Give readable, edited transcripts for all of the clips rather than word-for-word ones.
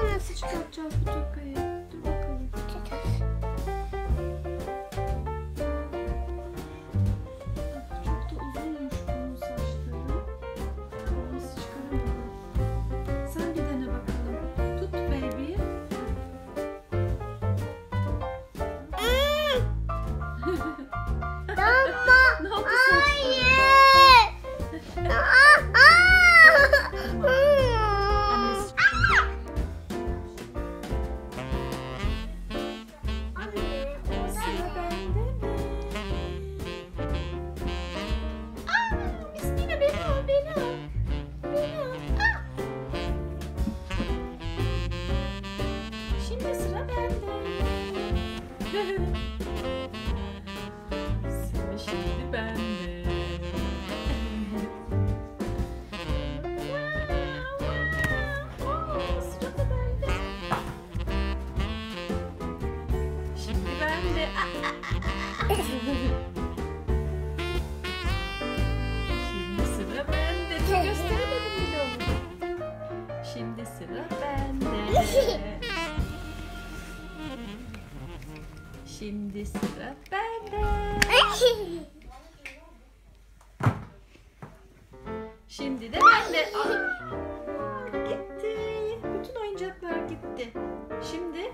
Teraz jeszcze trzeba poczekać. Şimdi sıra bende. Şimdi de bende. Gitti. Bütün oyuncaklar gitti. Şimdi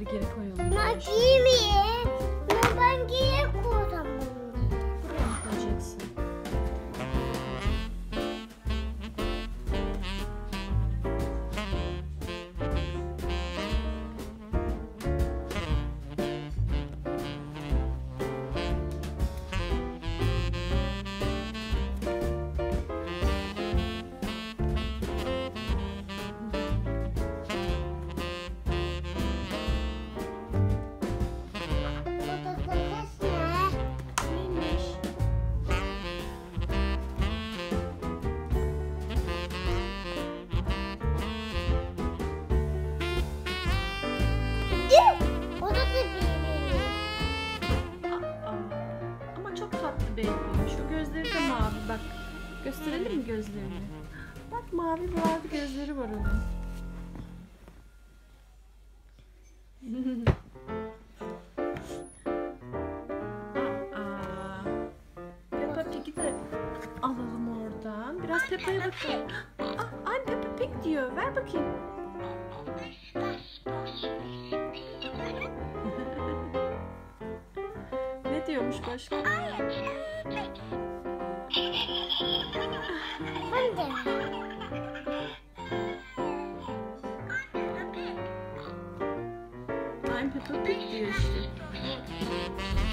Bunları geri koyalım. Bak iyi. Ben geri koyacağım bunları. Buraya koyacaksın. Şu gözleri de mavi. Bak, gösterelim mi gözlerini? Bak, mavi gözleri var onun. Peppa Pig'i de alalım oradan. Biraz Peppa'ya bakalım. Ay, Peppa Pig diyor. Ver bakayım. Ne diyormuş başka? I'm Peppa Pig diyor işte.